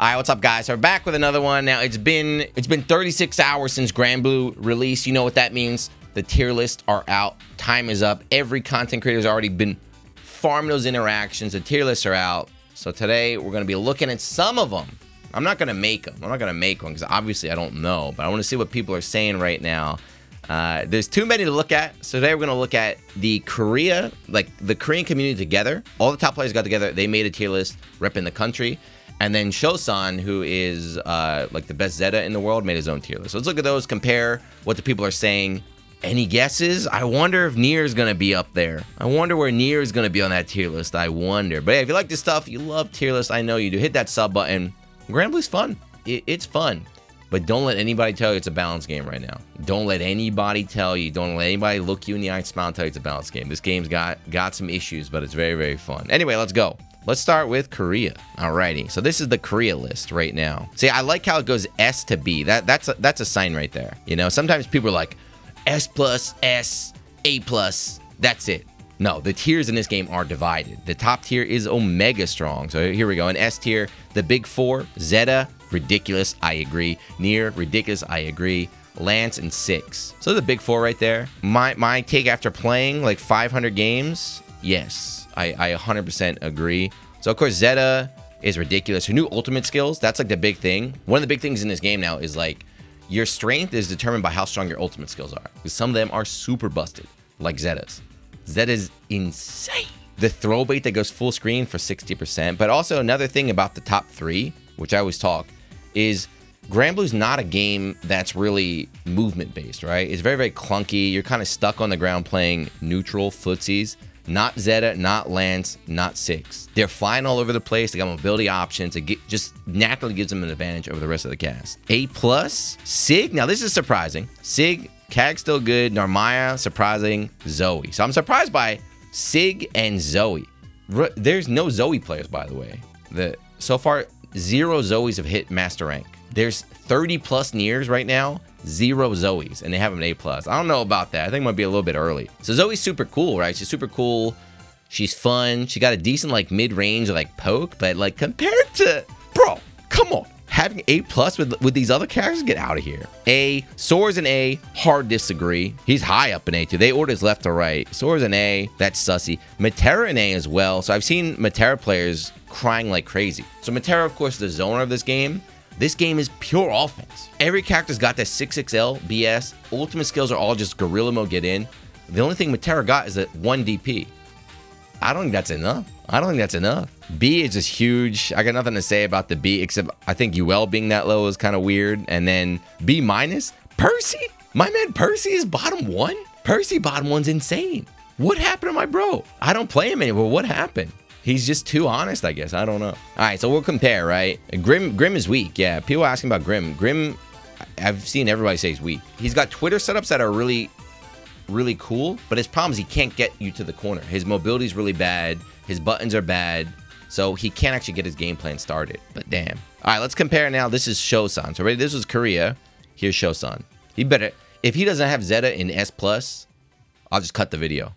All right, what's up, guys? So we're back with another one. Now, it's been 36 hours since Granblue released. You know what that means. The tier lists are out. Time is up. Every content creator has already been farming those interactions. The tier lists are out. So today, we're going to be looking at some of them. I'm not going to make them. I'm not going to make one because obviously I don't know. But I want to see what people are saying right now. There's too many to look at. So today, we're going to look at the Korean community together. All the top players got together. They made a tier list repping the country. And then Shosan, who is like the best Zeta in the world, made his own tier list. So let's look at those, compare what the people are saying. Any guesses? I wonder if Nier is going to be up there. I wonder where Nier is going to be on that tier list. I wonder. But hey, if you like this stuff, you love tier lists. I know you do. Hit that sub button. Granblue's fun. It's fun. But don't let anybody tell you it's a balanced game right now. Don't let anybody tell you. Don't let anybody look you in the eye and smile and tell you it's a balanced game. This game's got some issues, but it's very, very fun. Anyway, let's go. Let's start with Korea. Alrighty, so this is the Korea list right now. See, I like how it goes S to B. That's a sign right there. You know, sometimes people are like, S plus, S, A plus, that's it. No, the tiers in this game are divided. The top tier is Omega Strong. So here we go, an S tier. The big four, Zeta, ridiculous, I agree. Nier, ridiculous, I agree. Lance and Six. So the big four right there. My take after playing like 500 games, yes. I 100% agree. So, of course, Zeta is ridiculous. Her new ultimate skills, that's, like, the big thing. One of the big things in this game now is, like, your strength is determined by how strong your ultimate skills are. Because some of them are super busted, like Zeta's. Zeta's insane. The throw bait that goes full screen for 60%. But also another thing about the top three, which I always talk, is Granblue's not a game that's really movement-based, right? It's very, very clunky. You're kind of stuck on the ground playing neutral footsies. Not Zeta, not Lance, not Six. They're flying all over the place. They got mobility options. It just naturally gives them an advantage over the rest of the cast. A plus, Sig. Now, this is surprising. Sig, Cag's still good. Narmaya, surprising. Zoey. So I'm surprised by Sig and Zoey. There's no Zoey players, by the way. So far, 0 Zoeys have hit Master Rank. There's 30-plus Niers right now. 0 Zoeys, and they have them an A+. I don't know about that. I think it might be a little bit early. So Zoe's super cool, right? She's super cool. She's fun. She got a decent, like, mid-range, like, poke, but, like, compared to... Bro, come on. Having A+ with these other characters? Get out of here. A. Soriz an A. Hard disagree. He's high up in A, too. They order his left to right. Soriz an A. That's sussy. Matera an A as well. So I've seen Matera players crying like crazy. So Matera, of course, the zoner of this game. This game is pure offense. Every character's got that 6XL, BS. Ultimate skills are all just gorilla mode get in. The only thing Matera got is that 1 DP. I don't think that's enough. I don't think that's enough. B is just huge. I got nothing to say about the B, except I think UL being that low is kind of weird. And then B minus, Percy? My man Percy is bottom one? Percy bottom one's insane. What happened to my bro? I don't play him anymore. What happened? He's just too honest, I guess. I don't know. All right, so we'll compare, right? Grim is weak. Yeah, people are asking about Grim. Grim, I've seen everybody say he's weak. He's got Twitter setups that are really, really cool, but his problem is he can't get you to the corner. His mobility's really bad. His buttons are bad, so he can't actually get his game plan started, but damn. All right, let's compare now. This is Shosan. So, ready? This was Korea. Here's Shosan. He better, if he doesn't have Zeta in S+, I'll just cut the video.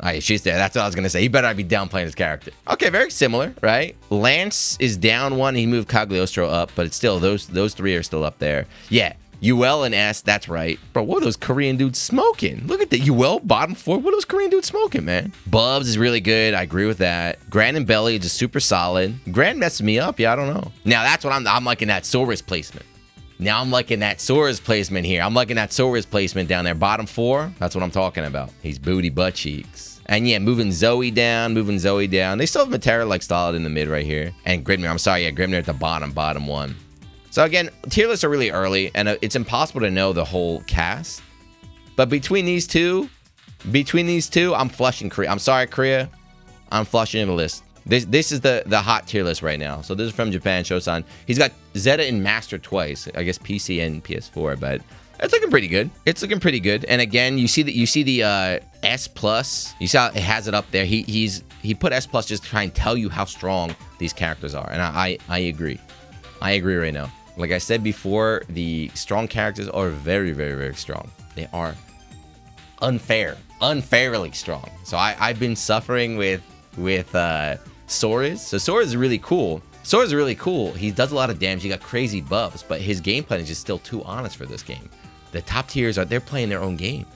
All right, she's there. That's what I was going to say. He better not be downplaying his character. Okay, very similar, right? Lance is down one. He moved Cagliostro up, but it's still, those three are still up there. Yeah, UL and S, that's right. Bro, what are those Korean dudes smoking? Look at the UL bottom four. What are those Korean dudes smoking, man? Bubs is really good. I agree with that. Gran and Belly is just super solid. Gran messed me up. Yeah, I don't know. Now, that's what I'm liking that Soriz placement. Now I'm liking that Soriz placement here. I'm liking that Soriz placement down there. Bottom four, that's what I'm talking about. He's booty butt cheeks. And yeah, moving Zoey down, moving Zoey down. They still have Matera like solid in the mid right here. And Grimnir, I'm sorry, yeah, Grimnir at the bottom one. So again, tier lists are really early, and it's impossible to know the whole cast. But between these two, I'm flushing Korea. I'm sorry, Korea. I'm flushing in the list. This is the hot tier list right now. So this is from Japan, Shosan. He's got Zeta and Master twice. I guess PC and PS4, but it's looking pretty good. It's looking pretty good. And again, you see the S+. You see how it has it up there. He put S+ just to try and tell you how strong these characters are. And I agree. I agree right now. Like I said before, the strong characters are very, very, very strong. They are unfairly strong. So I've been suffering with Soriz. So Soriz is really cool. Soriz is really cool. He does a lot of damage. He got crazy buffs, but his game plan is just still too honest for this game. The top tiers they're playing their own game.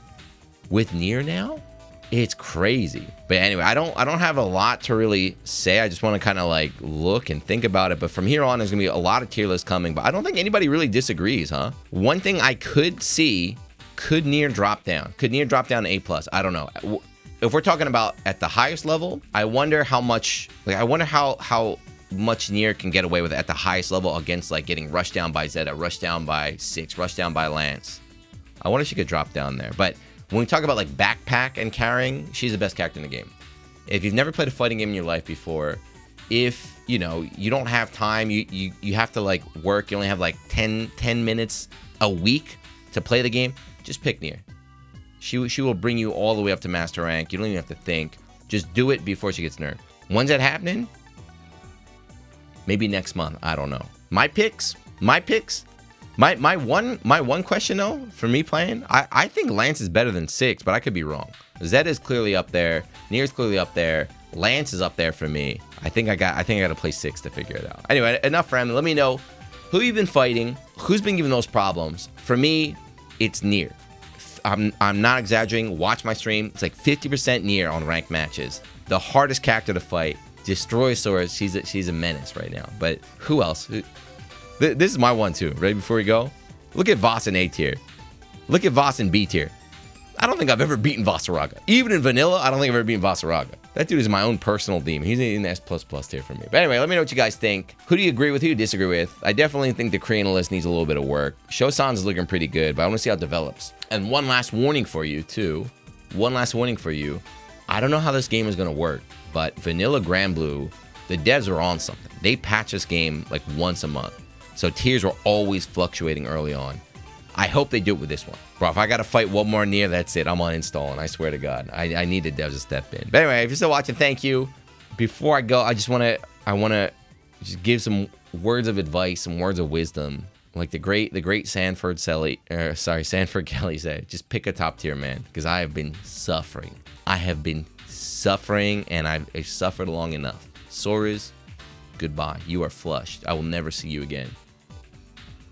With Nier now, it's crazy. But anyway, I don't have a lot to really say. I just want to kind of like look and think about it. But from here on, there's gonna be a lot of tier lists coming. But I don't think anybody really disagrees, huh? One thing I could see, could Nier drop down? Could Nier drop down to A+? I don't know. If we're talking about at the highest level, I wonder how much, like, I wonder how much Nier can get away with it at the highest level against like getting rushed down by Zeta, rushed down by Six, rushed down by Lance. I wonder if she could drop down there. But when we talk about like backpack and carrying, she's the best character in the game. If you've never played a fighting game in your life before, if you know you don't have time, you have to like work, you only have like 10 minutes a week to play the game, just pick Nier. She will bring you all the way up to master rank. You don't even have to think. Just do it before she gets nerfed. When's that happening? Maybe next month. I don't know. My picks. My one question though for me playing, I think Lance is better than Six, but I could be wrong. Zed is clearly up there. Nier is clearly up there. Lance is up there for me. I think I got to play Six to figure it out. Anyway, enough for him. Let me know who you've been fighting, who's been giving those problems. For me, it's Nier. I'm not exaggerating. Watch my stream. It's like 50% Nier on ranked matches. The hardest character to fight. Destroy Soriz. She's a menace right now. But who else? This is my one too. Right before we go, look at Voss in A tier. Look at Voss in B tier. I don't think I've ever beaten Vassaraga. Even in vanilla, I don't think I've ever beaten Vassaraga. That dude is my own personal demon. He's in the S++ tier for me. But anyway, let me know what you guys think. Who do you agree with? Who do you disagree with? I definitely think the Korean list needs a little bit of work. Shosan's is looking pretty good, but I want to see how it develops. And one last warning for you too. One last warning for you. I don't know how this game is going to work, but vanilla Granblue, the devs are on something. They patch this game like once a month. So tiers were always fluctuating early on. I hope they do it with this one. Bro, if I got to fight one more Nier, that's it. I'm uninstalling. I swear to God. I need the devs to step in. But anyway, if you're still watching, thank you. Before I go, I want to just give some words of advice, some words of wisdom. Like the great Sanford Kelly said, just pick a top tier, man, because I have been suffering. I have been suffering, and I've suffered long enough. Soriz, goodbye. You are flushed. I will never see you again.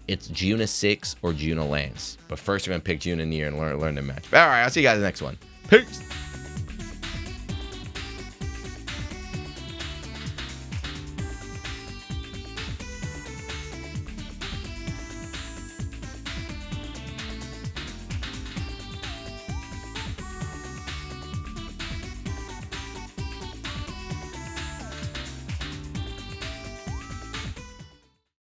It's Juna 6 or Juna Lance. But first, we're going to pick Juna Nier and learn to match. All right, I'll see you guys in the next one. Peace.